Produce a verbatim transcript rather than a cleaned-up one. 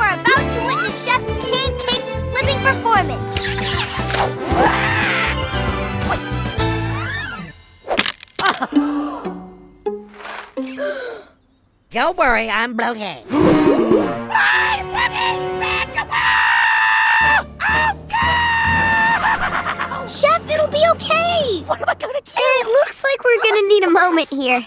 are about to witness Chef's pancake flipping performance. Don't worry, I'm Bloathead. My flipping spectacle! Chef, it'll be okay. What am I gonna do? It looks like we're gonna need a moment here.